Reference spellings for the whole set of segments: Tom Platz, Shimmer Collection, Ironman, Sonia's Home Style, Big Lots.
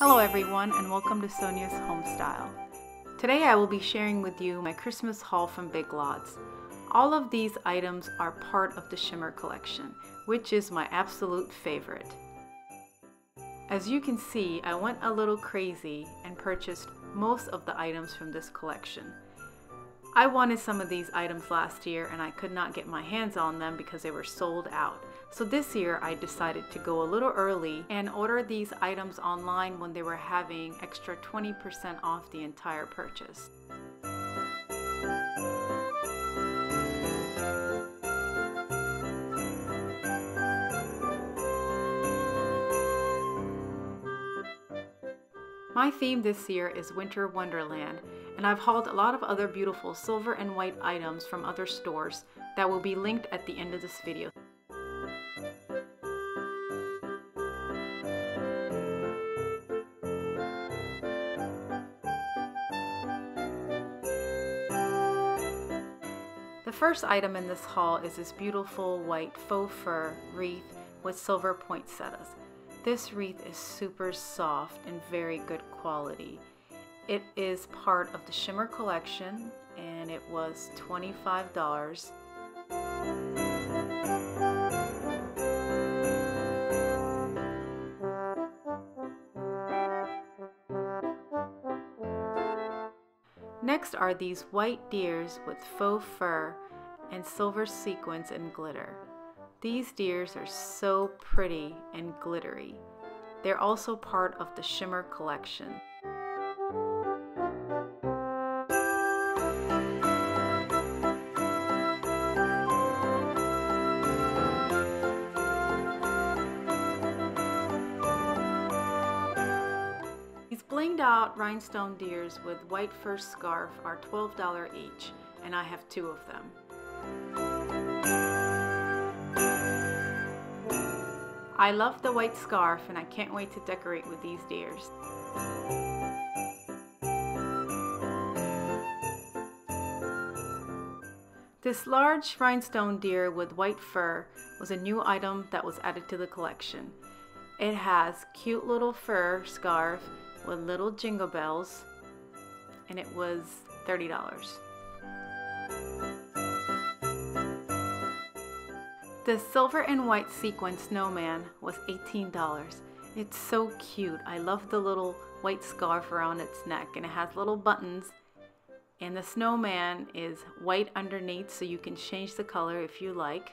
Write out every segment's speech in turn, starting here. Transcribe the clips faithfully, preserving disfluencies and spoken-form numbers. Hello everyone and welcome to Sonia's Home Style. Today I will be sharing with you my Christmas haul from Big Lots. All of these items are part of the Shimmer Collection, which is my absolute favorite. As you can see, I went a little crazy and purchased most of the items from this collection. I wanted some of these items last year and I could not get my hands on them because they were sold out. So this year I decided to go a little early and order these items online when they were having extra twenty percent off the entire purchase. My theme this year is Winter Wonderland, and I've hauled a lot of other beautiful silver and white items from other stores that will be linked at the end of this video. The first item in this haul is this beautiful white faux fur wreath with silver poinsettias. This wreath is super soft and very good quality. It is part of the Shimmer Collection and it was twenty-five dollars. Next are these white deers with faux fur and silver sequins and glitter. These deers are so pretty and glittery. They're also part of the Shimmer Collection. These blinged out rhinestone deers with white fur scarf are twelve dollars each, and I have two of them. I love the white scarf and I can't wait to decorate with these deers. This large rhinestone deer with white fur was a new item that was added to the collection. It has cute little fur scarf with little jingle bells and it was thirty dollars. The silver and white sequin snowman was eighteen dollars. It's so cute. I love the little white scarf around its neck and it has little buttons. And the snowman is white underneath so you can change the color if you like.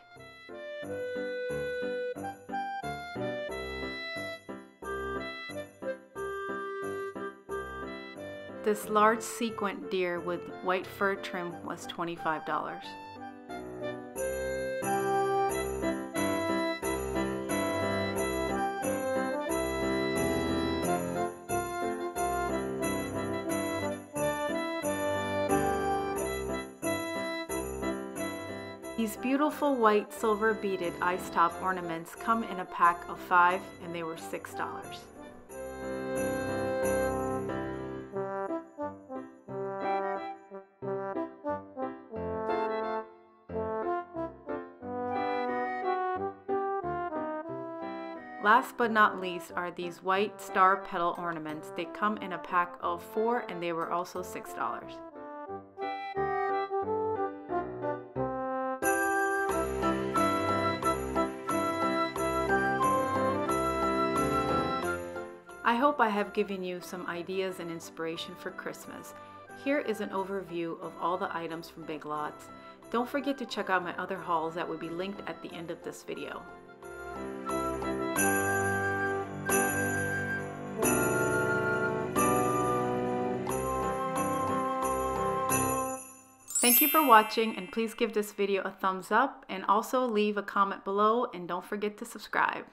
This large sequin deer with white fur trim was twenty-five dollars. These beautiful white silver beaded ice top ornaments come in a pack of five and they were six dollars. Last but not least are these white star petal ornaments. They come in a pack of four and they were also six dollars. I hope I have given you some ideas and inspiration for Christmas. Here is an overview of all the items from Big Lots. Don't forget to check out my other hauls that will be linked at the end of this video. Thank you for watching and please give this video a thumbs up and also leave a comment below and don't forget to subscribe.